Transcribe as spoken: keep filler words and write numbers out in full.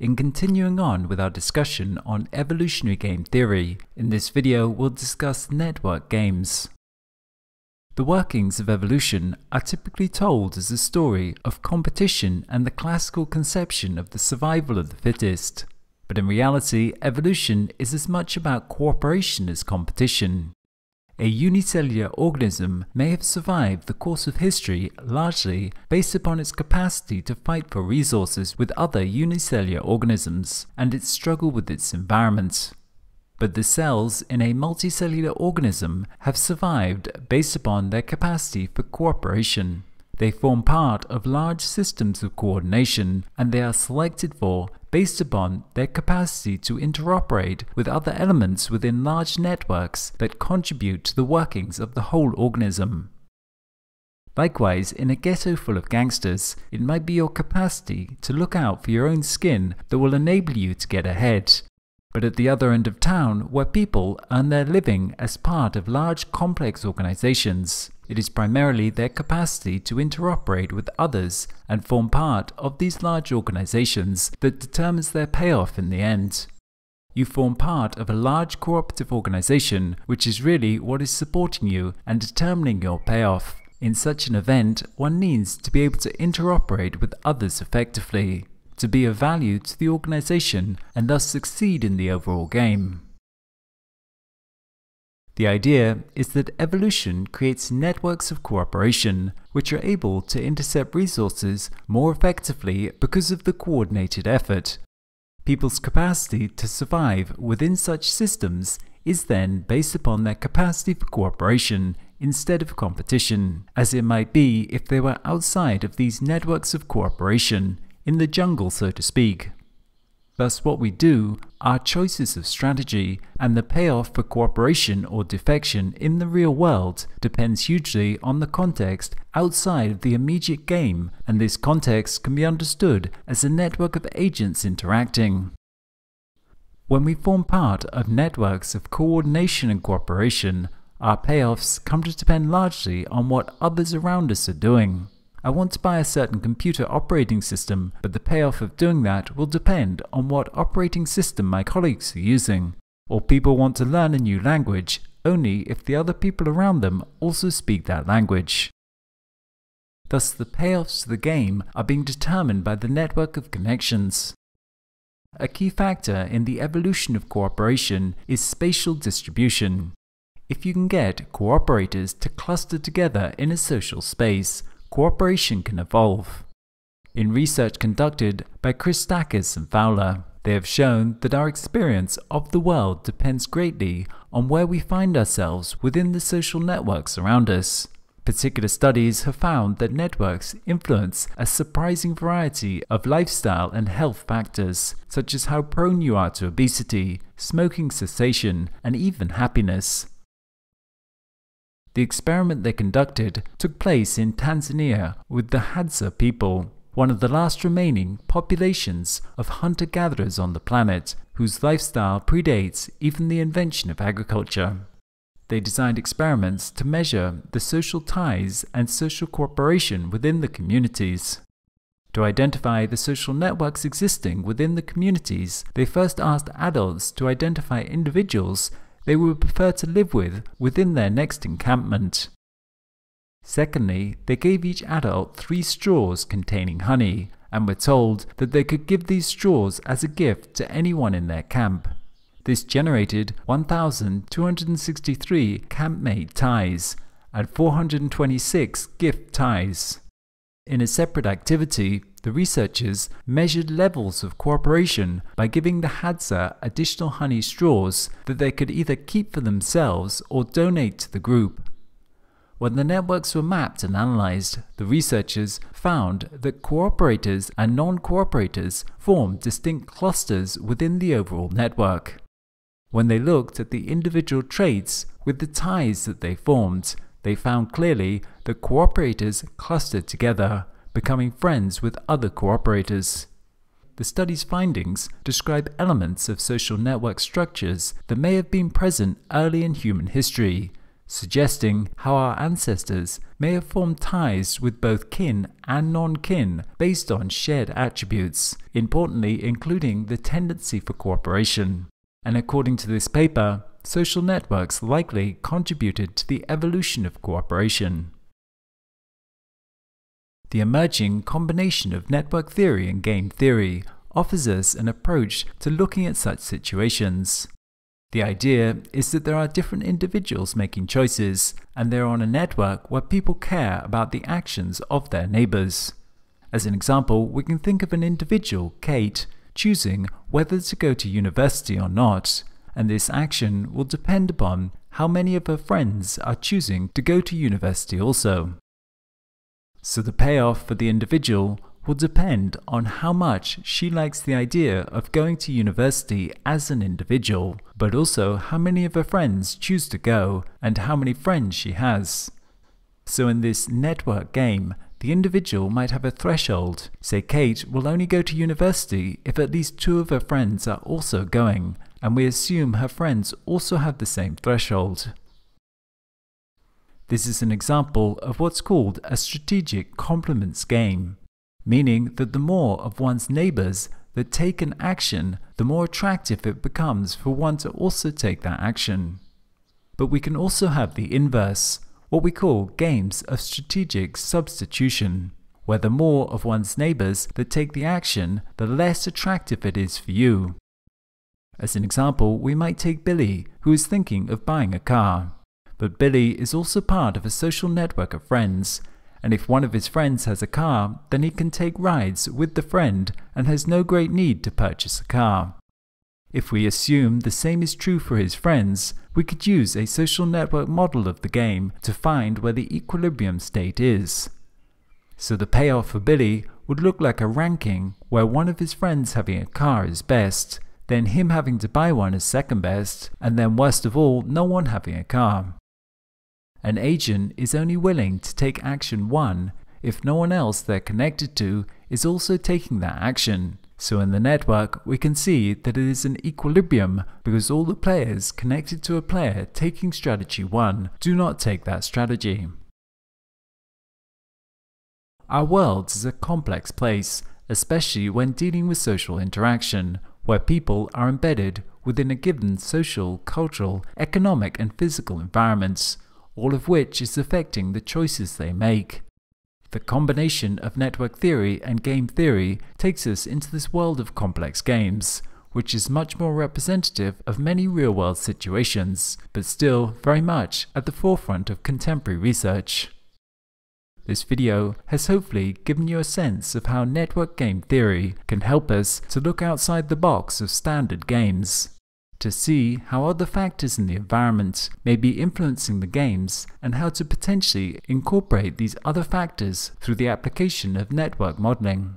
in continuing on with our discussion on evolutionary game theory. In this video, we'll discuss network games. The workings of evolution are typically told as a story of competition and the classical conception of the survival of the fittest. But in reality, evolution is as much about cooperation as competition. A unicellular organism may have survived the course of history largely based upon its capacity to fight for resources with other unicellular organisms and its struggle with its environment. But the cells in a multicellular organism have survived based upon their capacity for cooperation. They form part of large systems of coordination, and they are selected for based upon their capacity to interoperate with other elements within large networks that contribute to the workings of the whole organism. Likewise, in a ghetto full of gangsters, it might be your capacity to look out for your own skin that will enable you to get ahead. But at the other end of town, where people earn their living as part of large complex organizations, it is primarily their capacity to interoperate with others and form part of these large organizations that determines their payoff in the end. You form part of a large cooperative organization, which is really what is supporting you and determining your payoff. In such an event, one needs to be able to interoperate with others effectively, to be of value to the organization and thus succeed in the overall game. The idea is that evolution creates networks of cooperation which are able to intercept resources more effectively because of the coordinated effort. People's capacity to survive within such systems is then based upon their capacity for cooperation instead of competition, as it might be if they were outside of these networks of cooperation, in the jungle, so to speak. Thus, what we do, our choices of strategy, and the payoff for cooperation or defection in the real world depends hugely on the context outside of the immediate game, and this context can be understood as a network of agents interacting. When we form part of networks of coordination and cooperation, our payoffs come to depend largely on what others around us are doing. I want to buy a certain computer operating system, but the payoff of doing that will depend on what operating system my colleagues are using. Or people want to learn a new language only if the other people around them also speak that language. Thus, the payoffs to the game are being determined by the network of connections. A key factor in the evolution of cooperation is spatial distribution. If you can get cooperators to cluster together in a social space, cooperation can evolve. In research conducted by Chris Christakis and Fowler, they have shown that our experience of the world depends greatly on where we find ourselves within the social networks around us. Particular studies have found that networks influence a surprising variety of lifestyle and health factors, such as how prone you are to obesity, smoking cessation, and even happiness. The experiment they conducted took place in Tanzania with the Hadza people, one of the last remaining populations of hunter-gatherers on the planet, whose lifestyle predates even the invention of agriculture. They designed experiments to measure the social ties and social cooperation within the communities. To identify the social networks existing within the communities, they first asked adults to identify individuals they would prefer to live with within their next encampment. Secondly, they gave each adult three straws containing honey, and were told that they could give these straws as a gift to anyone in their camp. This generated one thousand two hundred sixty-three campmate ties and four hundred twenty-six gift ties. In a separate activity, the researchers measured levels of cooperation by giving the Hadza additional honey straws that they could either keep for themselves or donate to the group. When the networks were mapped and analyzed, the researchers found that cooperators and non-cooperators formed distinct clusters within the overall network. When they looked at the individual traits with the ties that they formed, they found clearly that cooperators clustered together, becoming friends with other cooperators. The study's findings describe elements of social network structures that may have been present early in human history, suggesting how our ancestors may have formed ties with both kin and non-kin based on shared attributes, importantly including the tendency for cooperation. And according to this paper, social networks likely contributed to the evolution of cooperation. The emerging combination of network theory and game theory offers us an approach to looking at such situations. The idea is that there are different individuals making choices, and they're on a network where people care about the actions of their neighbors. As an example, we can think of an individual, Kate, choosing whether to go to university or not, and this action will depend upon how many of her friends are choosing to go to university also. So the payoff for the individual will depend on how much she likes the idea of going to university as an individual, but also how many of her friends choose to go and how many friends she has. So in this network game, the individual might have a threshold. Say Kate will only go to university if at least two of her friends are also going, and we assume her friends also have the same threshold. This is an example of what's called a strategic complements game, meaning that the more of one's neighbors that take an action, the more attractive it becomes for one to also take that action. But we can also have the inverse, what we call games of strategic substitution, where the more of one's neighbors that take the action, the less attractive it is for you. As an example, we might take Billy, who is thinking of buying a car. But Billy is also part of a social network of friends, and if one of his friends has a car, then he can take rides with the friend and has no great need to purchase a car. If we assume the same is true for his friends, we could use a social network model of the game to find where the equilibrium state is. So the payoff for Billy would look like a ranking where one of his friends having a car is best, then him having to buy one is second best, and then worst of all, no one having a car. An agent is only willing to take action one if no one else they're connected to is also taking that action. So in the network, we can see that it is an equilibrium because all the players connected to a player taking strategy one do not take that strategy. Our world is a complex place, especially when dealing with social interaction, where people are embedded within a given social, cultural, economic and physical environments, all of which is affecting the choices they make. The combination of network theory and game theory takes us into this world of complex games, which is much more representative of many real-world situations, but still very much at the forefront of contemporary research. This video has hopefully given you a sense of how network game theory can help us to look outside the box of standard games, to see how other factors in the environment may be influencing the games and how to potentially incorporate these other factors through the application of network modeling.